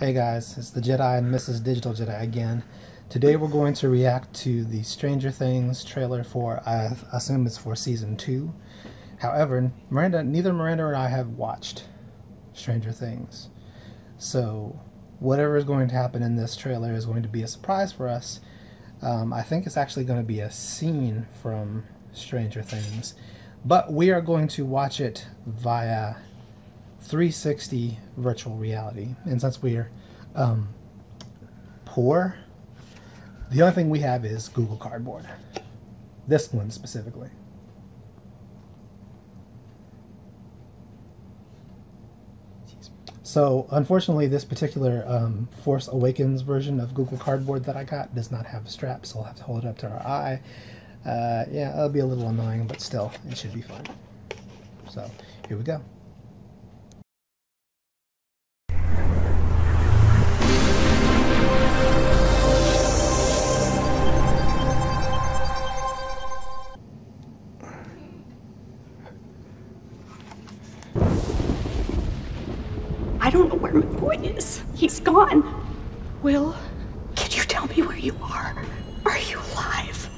Hey guys, it's the Jedi and Mrs. Digital Jedi again. Today we're going to react to the Stranger Things trailer for, I assume it's for season 2. However, neither Miranda or I have watched Stranger Things. So whatever is going to happen in this trailer is going to be a surprise for us. I think it's actually going to be a scene from Stranger Things. But we are going to watch it via 360 virtual reality, and since we're poor, the only thing we have is Google Cardboard, this one specifically. So unfortunately this particular Force Awakens version of Google Cardboard that I got does not have a strap, so I'll have to hold it up to our eye. Yeah, that'll be a little annoying, but still it should be fun. So here we go. I don't know where my boy is. He's gone. Will, can you tell me where you are? Are you alive?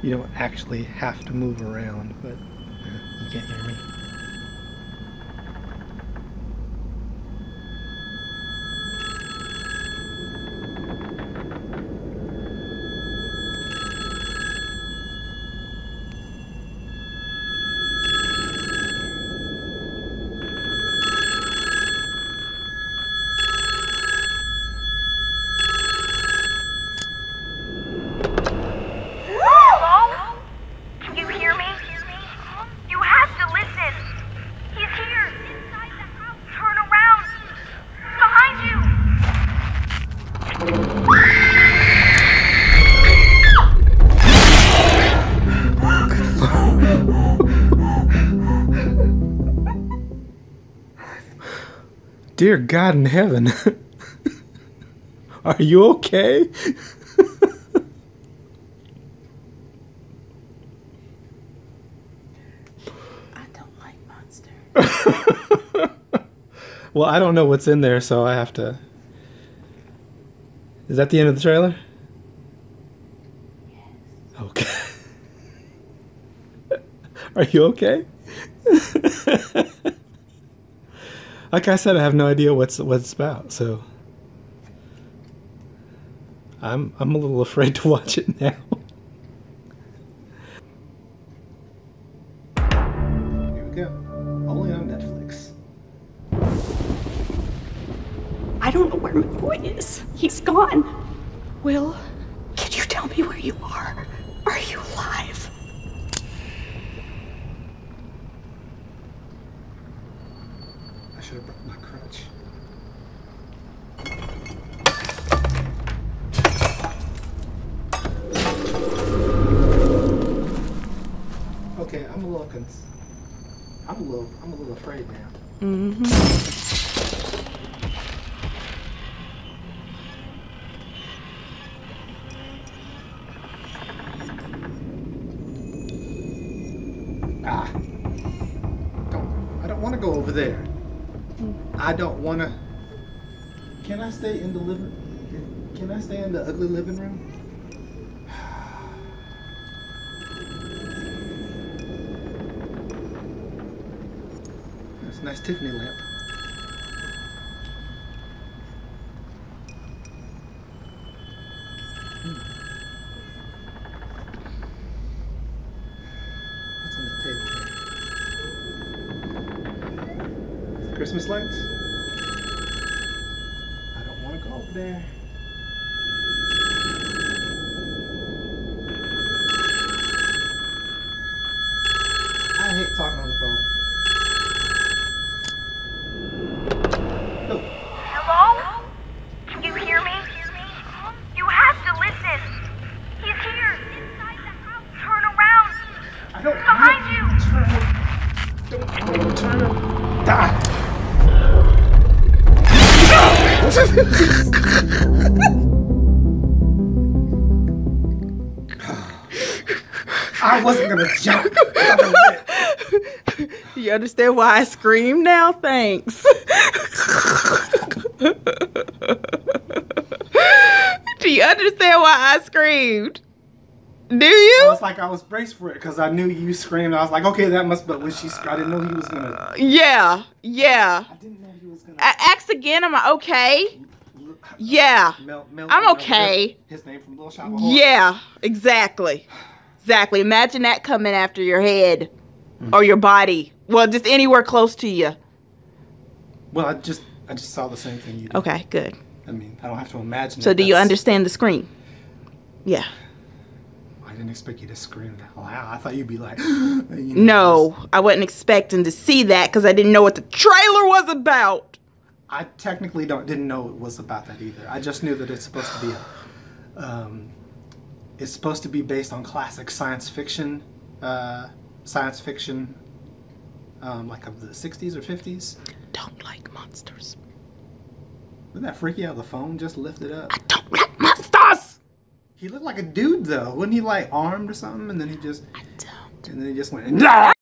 You don't actually have to move around, but you can't hear me. Dear God in heaven, are you okay? I don't like monsters. Well, I don't know what's in there, so I have to... Is that the end of the trailer? Yes. Okay. Are you okay? Like I said, I have no idea what it's about, so I'm a little afraid to watch it now. Here we go. Only on Netflix. I don't know where my boy is. He's gone. Will, can you tell me where you are? Are you alive? I should have brought my crutch. Okay, I'm a little afraid now. Mm-hmm. I don't want to go over there. I don't want to. Can I stay in the living? Can I stay in the ugly living room? That's a nice Tiffany lamp. Christmas lights. I don't want to go over there. I hate talking on the phone. Oh. Hello? Can you hear me? You have to listen. He's here. Inside the house. Turn around. I don't behind you. Turn. Die. I wasn't gonna jump. You understand why I scream now? Thanks. Do you understand why I screamed? Do you? I was like, I was braced for it because I knew you screamed. I was like, okay, that must be when she screamed. I didn't know he was going to. Yeah, yeah. I didn't know he was going to. Ask again, am I okay? Yeah. I'm okay. His name from Little Shop of Horrors. Yeah, exactly. Exactly. Imagine that coming after your head. Or your body. Well, just anywhere close to you. Well, I just saw the same thing you did. Okay, good. I mean, I don't have to imagine. So do you understand the scream? Yeah. I didn't expect you to scream that loud. I thought you'd be like... you know, no, I wasn't expecting to see that because I didn't know what the trailer was about. I technically didn't know it was about that either. I just knew that it's supposed to be... it's supposed to be based on classic science fiction... like of the 60s or 50s. Don't like monsters. Wouldn't that freak you out? The phone just lifted up. I don't like monsters! He looked like a dude though. Wasn't he like armed or something? And then he just went, nah!